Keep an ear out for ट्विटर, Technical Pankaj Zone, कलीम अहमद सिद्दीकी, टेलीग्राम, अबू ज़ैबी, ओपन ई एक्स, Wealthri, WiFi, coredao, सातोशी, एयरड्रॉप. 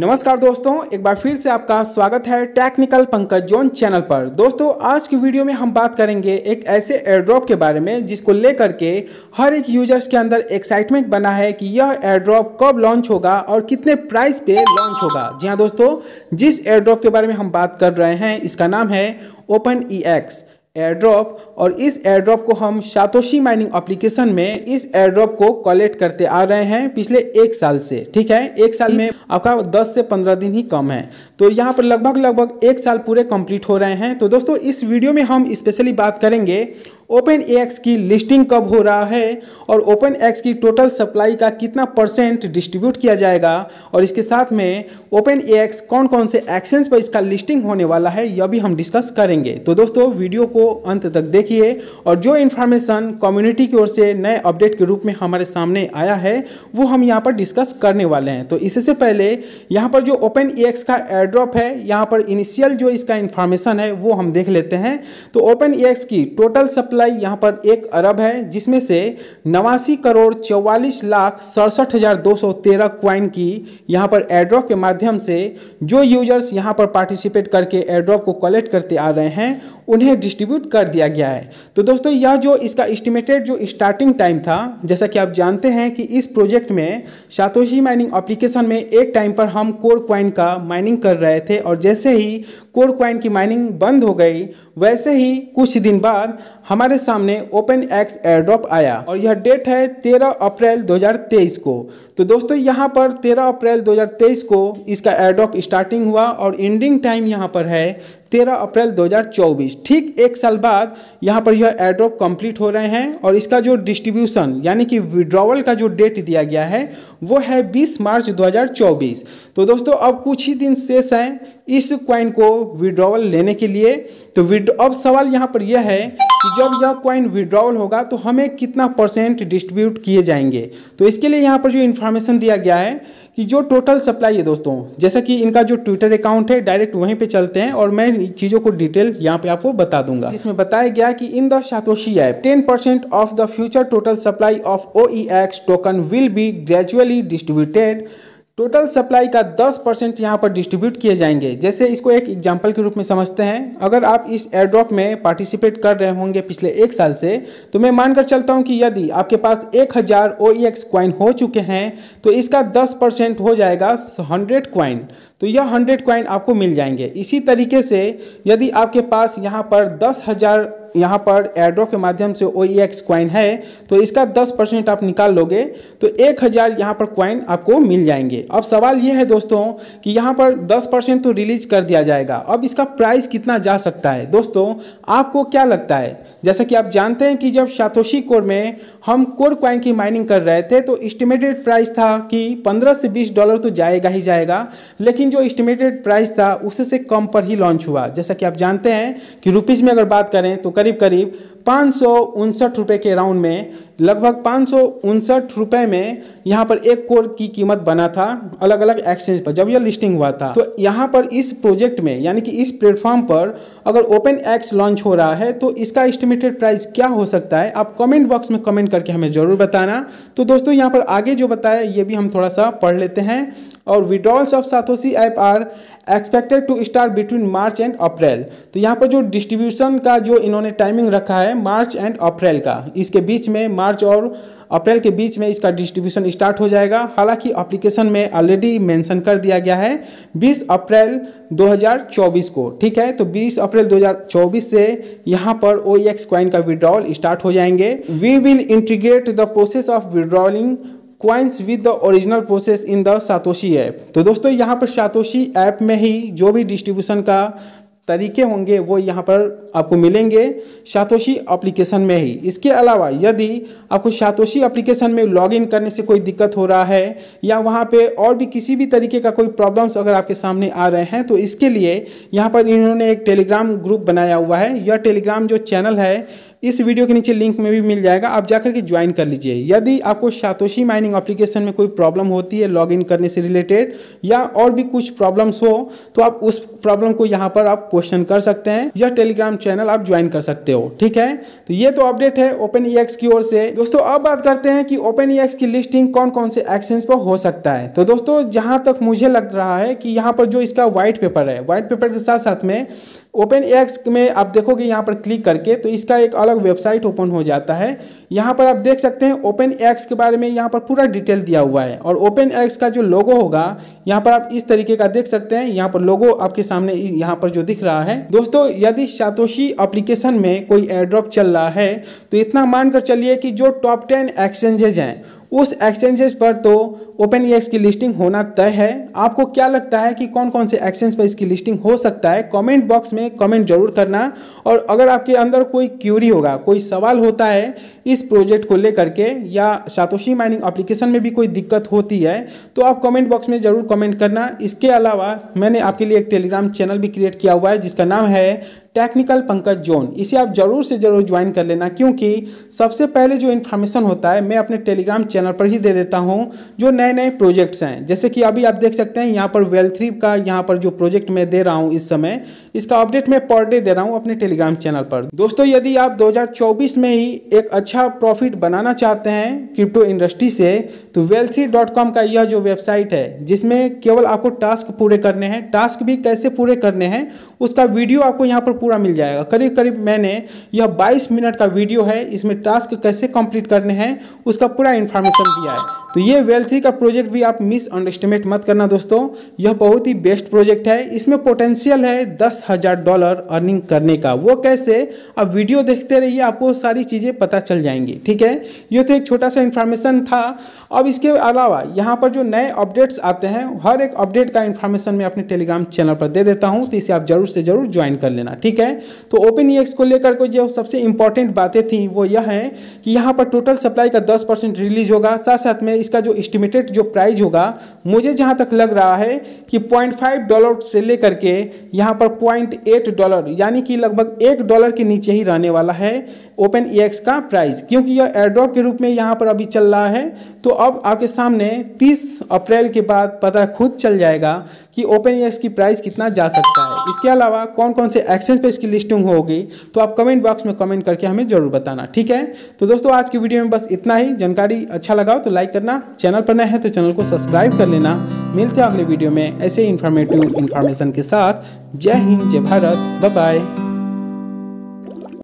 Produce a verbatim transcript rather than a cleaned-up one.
नमस्कार दोस्तों, एक बार फिर से आपका स्वागत है टेक्निकल पंकज जोन चैनल पर। दोस्तों, आज की वीडियो में हम बात करेंगे एक ऐसे एयरड्रॉप के बारे में जिसको लेकर के हर एक यूजर्स के अंदर एक्साइटमेंट बना है कि यह एयरड्रॉप कब लॉन्च होगा और कितने प्राइस पे लॉन्च होगा। जी हाँ दोस्तों, जिस एयरड्रॉप के बारे में हम बात कर रहे हैं इसका नाम है ओपन ई एक्स एयरड्रॉप, और इस एयरड्रॉप को हम सातोशी माइनिंग एप्लीकेशन में इस एयरड्रॉप को कलेक्ट करते आ रहे हैं पिछले एक साल से। ठीक है, एक साल में आपका दस से पंद्रह दिन ही कम है, तो यहाँ पर लगभग लगभग एक साल पूरे कंप्लीट हो रहे हैं। तो दोस्तों, इस वीडियो में हम स्पेशली बात करेंगे ओपन ई एक्स की लिस्टिंग कब हो रहा है और ओपन ई एक्स की टोटल सप्लाई का कितना परसेंट डिस्ट्रीब्यूट किया जाएगा, और इसके साथ में ओपन ई एक्स कौन कौन से एक्सचेंज पर इसका लिस्टिंग होने वाला है यह भी हम डिस्कस करेंगे। तो दोस्तों, वीडियो को अंत तक देखिए, और जो इन्फॉर्मेशन कम्युनिटी की ओर से नए अपडेट के रूप में हमारे सामने आया है वो हम यहाँ पर डिस्कस करने वाले हैं। तो इससे पहले यहाँ पर जो ओपन ई एक्स का एयरड्रॉप है यहाँ पर इनिशियल जो इसका इन्फॉर्मेशन है वो हम देख लेते हैं। तो ओपन ई एक्स की टोटल सप्लाई यहाँ पर एक अरब है, जिसमें से नवासी करोड़ चौवालीस लाख सड़सठ हजार दो सौ तेरह क्वाइन की यहाँ पर एयरड्रॉप के माध्यम से जो यूजर्स यहाँ पर पार्टिसिपेट करके एयरड्रॉप को कलेक्ट करते आ रहे हैं उन्हें डिस्ट्रीब्यूट कर दिया गया है। तो दोस्तों, यह जो इसका एस्टिमेटेड जो स्टार्टिंग टाइम था, जैसा कि आप जानते हैं कि इस प्रोजेक्ट में सातोशी माइनिंग एप्लीकेशन में एक टाइम पर हम कोर क्वाइन का माइनिंग कर रहे थे, और जैसे ही कोर क्वाइन की माइनिंग बंद हो गई वैसे ही कुछ दिन बाद हमारे सामने ओपन ई एक्स एयरड्रॉप आया, और यह डेट है तेरह अप्रैल दो हज़ार तेईस को। तो दोस्तों, यहाँ पर तेरह अप्रैल दो हज़ार तेईस को इसका एयरड्रॉप स्टार्टिंग हुआ, और एंडिंग टाइम यहाँ पर है तेरह अप्रैल दो हज़ार चौबीस। ठीक एक साल बाद यहाँ पर यह एयरड्रॉप कंप्लीट हो रहे हैं, और इसका जो डिस्ट्रीब्यूशन यानी कि विड्रॉवल का जो डेट दिया गया है वो है बीस मार्च दो हज़ार चौबीस। तो दोस्तों, अब कुछ ही दिन शेष हैं इस क्वाइन को विड्रॉवल लेने के लिए। तो अब सवाल यहाँ पर यह है कि जब यह क्वाइन विड्रॉवल होगा तो हमें कितना परसेंट डिस्ट्रीब्यूट किए जाएंगे। तो इसके लिए यहाँ पर जो इन्फॉर्मेशन दिया गया है कि जो टोटल सप्लाई है दोस्तों, जैसा कि इनका जो ट्विटर अकाउंट है डायरेक्ट वहीं पे चलते हैं और मैं चीज़ों को डिटेल यहाँ पे आपको बता दूंगा, जिसमें बताया गया कि in the सातोशी app ten percent of the future total supply of O E X token will be gradually distributed. Total supply का दस परसेंट यहाँ पर डिस्ट्रीब्यूट किए जाएंगे। जैसे इसको एक एग्जांपल के रूप में समझते हैं, अगर आप इस एयरड्रॉप में पार्टिसिपेट कर रहे होंगे पिछले एक साल से, तो मैं मानकर चलता हूँ कि यदि आपके पास एक हज़ार ओ ई एक्स क्वाइन हो चुके हैं तो इसका दस परसेंट हो जाएगा सौ क्वाइन, तो यह सौ क्वाइन आपको मिल जाएंगे। इसी तरीके से यदि आपके पास यहाँ पर दस हज़ार यहाँ पर एयरड्रॉप के माध्यम से ओ ई एक्स क्वाइन है तो इसका दस परसेंट आप निकाल लोगे तो एक हज़ार यहाँ पर क्वाइन आपको मिल जाएंगे। अब सवाल ये है दोस्तों कि यहाँ पर दस परसेंट तो रिलीज कर दिया जाएगा, अब इसका प्राइस कितना जा सकता है। दोस्तों, आपको क्या लगता है, जैसा कि आप जानते हैं कि जब सातोशी कोर में हम कोर क्वाइन की माइनिंग कर रहे थे तो एस्टिमेटेड प्राइस था कि पंद्रह से बीस डॉलर तो जाएगा ही जाएगा, लेकिन जो एस्टिमेटेड प्राइस था उससे से कम पर ही लॉन्च हुआ। जैसा कि आप जानते हैं कि रुपीज़ में अगर बात करें तो करीब करीब पाँच सौ उनसठ रुपये के राउंड में, लगभग पाँच सौ उनसठ रुपये में यहाँ पर एक कोर की कीमत बना था अलग अलग एक्सचेंज पर जब यह लिस्टिंग हुआ था। तो यहाँ पर इस प्रोजेक्ट में यानी कि इस प्लेटफॉर्म पर अगर ओपन ई एक्स लॉन्च हो रहा है तो इसका एस्टिमेटेड प्राइस क्या हो सकता है, आप कमेंट बॉक्स में कमेंट करके हमें ज़रूर बताना। तो दोस्तों, यहाँ पर आगे जो बताया ये भी हम थोड़ा सा पढ़ लेते हैं। और withdrawals of सातोशी app are expected to start between March and April. तो यहाँ पर जो डिस्ट्रीब्यूशन का जो इन्होंने टाइमिंग रखा है मार्च एंड अप्रैल का, इसके बीच में मार्च और अप्रैल के बीच में इसका डिस्ट्रीब्यूशन स्टार्ट हो जाएगा। हालांकि एप्लीकेशन में ऑलरेडी मेंशन कर दिया गया है बीस अप्रैल दो हज़ार चौबीस को। ठीक है, तो बीस अप्रैल दो हज़ार चौबीस से यहाँ पर ओ ई एक्स क्वाइन का विड्रॉल स्टार्ट हो जाएंगे। We will integrate the process of withdrawing coins with the original process in the सातोशी app. तो दोस्तों, यहाँ पर सातोशी ऐप में ही जो भी डिस्ट्रीब्यूशन का तरीके होंगे वो यहाँ पर आपको मिलेंगे सातोशी एप्लीकेशन में ही। इसके अलावा यदि आपको सातोशी एप्लीकेशन में लॉगिन करने से कोई दिक्कत हो रहा है या वहाँ पे और भी किसी भी तरीके का कोई प्रॉब्लम्स अगर आपके सामने आ रहे हैं तो इसके लिए यहाँ पर इन्होंने एक टेलीग्राम ग्रुप बनाया हुआ है। यह टेलीग्राम जो चैनल है इस वीडियो के नीचे लिंक में भी मिल जाएगा, आप जाकर के ज्वाइन कर लीजिए। यदि आपको सातोशी माइनिंग एप्लीकेशन में कोई प्रॉब्लम होती है लॉगिन करने से रिलेटेड या और भी कुछ प्रॉब्लम्स हो तो आप उस प्रॉब्लम को यहाँ पर आप क्वेश्चन कर सकते हैं या टेलीग्राम चैनल आप ज्वाइन कर सकते हो। ठीक है, तो ये तो अपडेट है ओपन ई एक्स की ओर से। दोस्तों अब बात करते हैं कि ओपन ई एक्स की लिस्टिंग कौन कौन से एक्सचेंज पर हो सकता है। तो दोस्तों जहाँ तक मुझे लग रहा है कि यहाँ पर जो इसका व्हाइट पेपर है, व्हाइट पेपर के साथ साथ में ओपन ई एक्स में आप देखोगे यहाँ पर क्लिक करके तो इसका एक अलग वेबसाइट ओपन हो जाता है। यहाँ पर आप देख सकते हैं ओपन ई एक्स के बारे में यहाँ पर पूरा डिटेल दिया हुआ है और ओपन ई एक्स का जो लोगो होगा यहाँ पर आप इस तरीके का देख सकते हैं। यहाँ पर लोगो आपके सामने यहाँ पर जो दिख रहा है। दोस्तों यदि सातोशी एप्लीकेशन में कोई एयरड्रॉप चल रहा है तो इतना मानकर चलिए कि जो टॉप टेन एक्सचेंजेज हैं उस एक्सचेंजेस पर तो ओपन ई एक्स की लिस्टिंग होना तय है। आपको क्या लगता है कि कौन कौन से एक्सचेंज पर इसकी लिस्टिंग हो सकता है, कमेंट बॉक्स में कमेंट जरूर करना। और अगर आपके अंदर कोई क्यूरी होगा, कोई सवाल होता है इस प्रोजेक्ट को लेकर के या सातोशी माइनिंग एप्लीकेशन में भी कोई दिक्कत होती है तो आप कमेंट बॉक्स में ज़रूर कमेंट करना। इसके अलावा मैंने आपके लिए एक टेलीग्राम चैनल भी क्रिएट किया हुआ है जिसका नाम है टेक्निकल पंकज जोन। इसे आप ज़रूर से ज़रूर ज्वाइन कर लेना क्योंकि सबसे पहले जो इन्फॉर्मेशन होता है मैं अपने टेलीग्राम चैनल पर ही दे देता हूं जो नए नए प्रोजेक्ट्स हैं। जैसे कि अभी आप देख सकते हैं यहाँ पर वेल्थ्री का यहाँ पर जो प्रोजेक्ट मैं दे रहा हूं इस समय, इसका अपडेट मैं पर डे दे रहा हूं अपने टेलीग्राम चैनल पर। दोस्तों यदि आप दो हज़ार चौबीस में ही एक अच्छा प्रॉफिट बनाना चाहते हैं क्रिप्टो इंडस्ट्री से तो वेल्थ्री डॉट कॉम का यह जो वेबसाइट है जिसमें केवल आपको टास्क पूरे करने हैं, टास्क भी कैसे पूरे करने हैं उसका वीडियो आपको यहाँ पर पूरा मिल जाएगा। करीब करीब मैंने यह बाईस मिनट का वीडियो है, इसमें टास्क कैसे कंप्लीट करने हैं उसका पूरा इन्फॉर्मेशन दिया है। तो ये वेल्थ्री का प्रोजेक्ट भी आप मिस अंडरस्टिमेट मत करना दोस्तों, यह बहुत ही बेस्ट प्रोजेक्ट है। इसमें पोटेंशियल है दस हज़ार डॉलर अर्निंग करने का। वो कैसे, आप वीडियो देखते रहिए, आपको सारी चीज़ें पता चल जाएंगी। ठीक है, ये तो एक छोटा सा इन्फॉर्मेशन था। अब इसके अलावा यहाँ पर जो नए अपडेट्स आते हैं हर एक अपडेट का इन्फॉर्मेशन मैं अपने टेलीग्राम चैनल पर दे देता हूँ, तो इसे आप जरूर से जरूर ज्वाइन कर लेना। ठीक है, तो ओपन ई एक्स को लेकर को जो सबसे इंपॉर्टेंट बातें थी वो यह है कि यहाँ पर टोटल सप्लाई का दस परसेंट रिलीज होगा। साथ साथ में इसका जो एस्टिमेटेड जो प्राइस होगा मुझे जहाँ तक लग रहा है कि पॉइंट फाइव डॉलर से लेकर के यहाँ पर पॉइंट एट डॉलर यानी कि लगभग एक डॉलर के नीचे ही रहने वाला है ओपन ई एक्स का प्राइस, क्योंकि यह एयरड्रॉप के रूप में यहाँ पर अभी चल रहा है। तो अब आपके सामने तीस अप्रैल के बाद पता खुद चल जाएगा कि ओपन ई एक्स की प्राइस कितना जा सकता है। इसके अलावा कौन कौन से एक्सचेंज पे इसकी लिस्टिंग होगी तो आप कमेंट बॉक्स में कमेंट करके हमें जरूर बताना। ठीक है, तो दोस्तों आज की वीडियो में बस इतना ही। जानकारी अच्छा लगा हो तो लाइक करना, चैनल पर नए हैं तो चैनल को सब्सक्राइब कर लेना। मिलते हैं अगले वीडियो में ऐसे इन्फॉर्मेटिव इन्फॉर्मेशन के साथ। जय हिंद, जय भारत, बाय बाय।